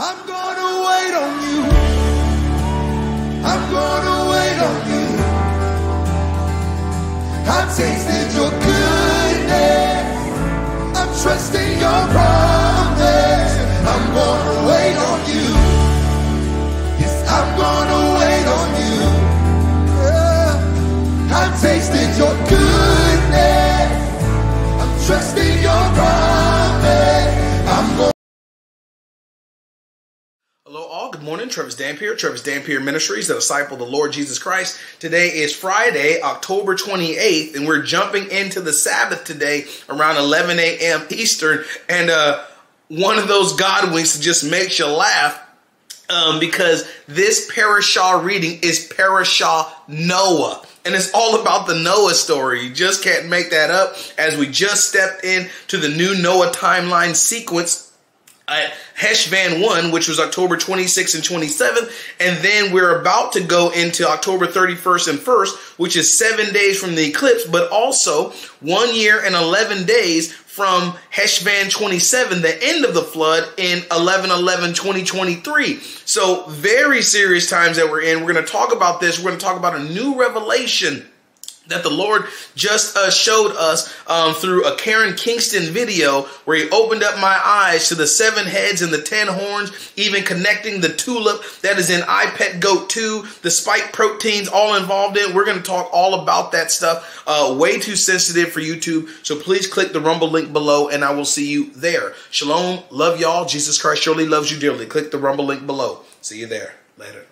I'm gonna wait on you. I'm gonna wait on you. I've tasted your goodness. I'm trusting your promise. I'm gonna wait on you. Yes, I'm gonna wait on you. Yeah. I've tasted your goodness. I'm trusting your promise. I'm gonna. Hello all, good morning. Travis Dampier Ministries, the disciple of the Lord Jesus Christ. Today is Friday, October 28th, and we're jumping into the Sabbath today around 11 a.m. Eastern. And one of those God winks that just makes you laugh because this Parashah reading is Parashah Noah. And it's all about the Noah story. You just can't make that up. As we just stepped into the new Noah timeline sequence, Heshvan 1, which was October 26th and 27th, and then we're about to go into October 31st and 1st, which is 7 days from the eclipse, but also 1 year and 11 days from Heshvan 27, the end of the flood, in 11/11/2023. So very serious times that we're in. We're going to talk about this. We're going to talk about a new revelation that the Lord just showed us through a Karen Kingston video, where he opened up my eyes to the 7 heads and the 10 horns, even connecting the tulip that is in I Pet Goat 2, the spike proteins all involved in. We're going to talk all about that stuff. Way too sensitive for YouTube, so please click the Rumble link below and I will see you there. Shalom, love y'all. Jesus Christ surely loves you dearly. Click the Rumble link below. See you there. Later.